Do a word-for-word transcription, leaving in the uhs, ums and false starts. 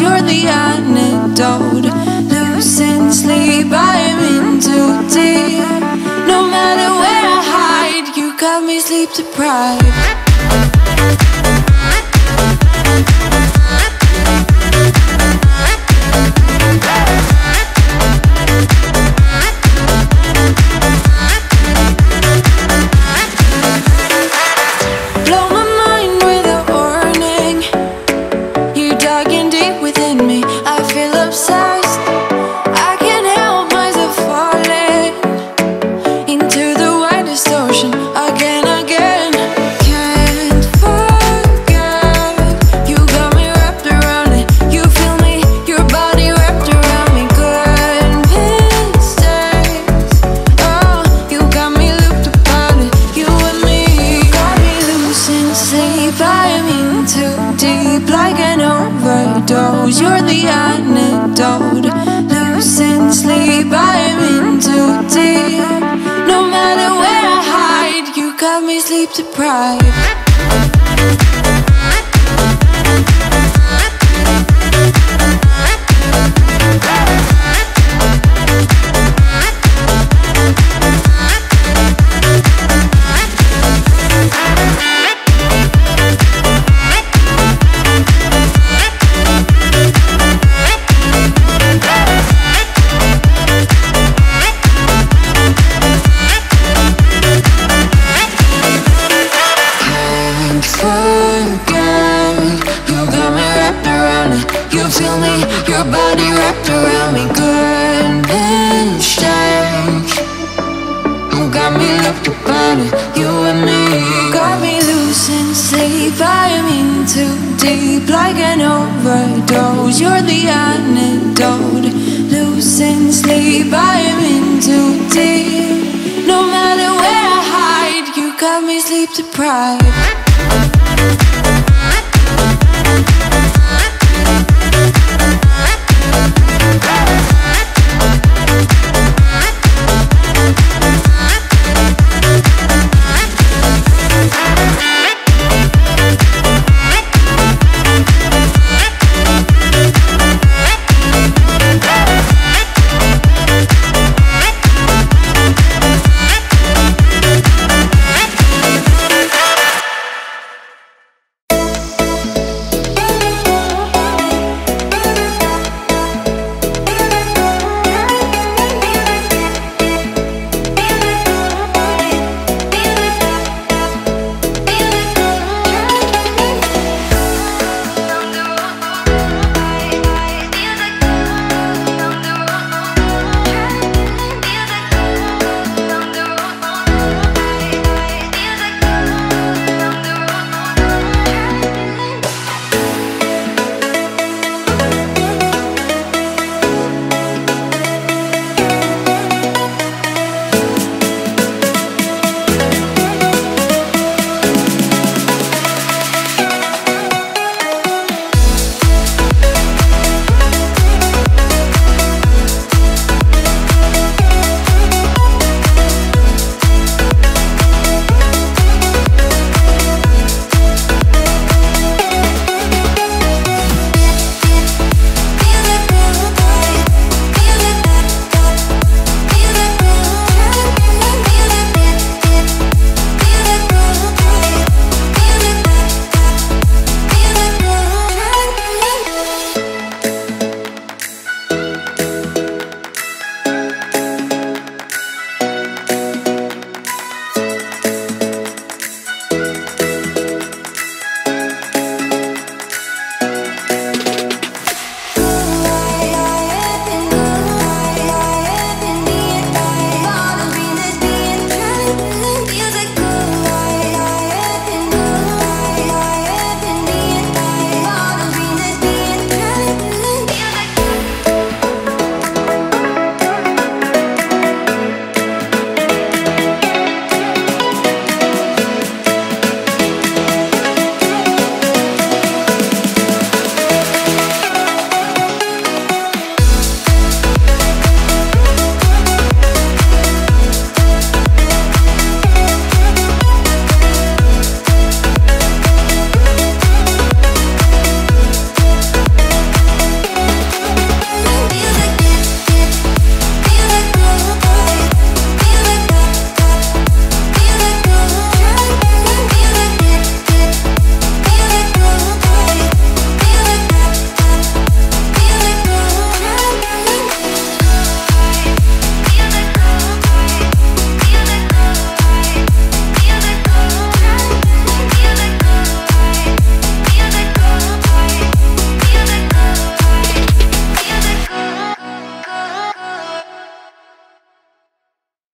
You're the antidote. Losing sleep, I'm in too deep. No matter where I hide, you got me sleep deprived. You're the antidote. Losing sleep, I'm in too deep. No matter where I hide, you got me sleep deprived. Your body wrapped around me, good instincts. You got me locked up on it, you and me. Got me losing sleep, I'm in too deep, like an overdose. You're the antidote. Losing sleep, I'm in too deep. No matter where I hide, you got me sleep deprived.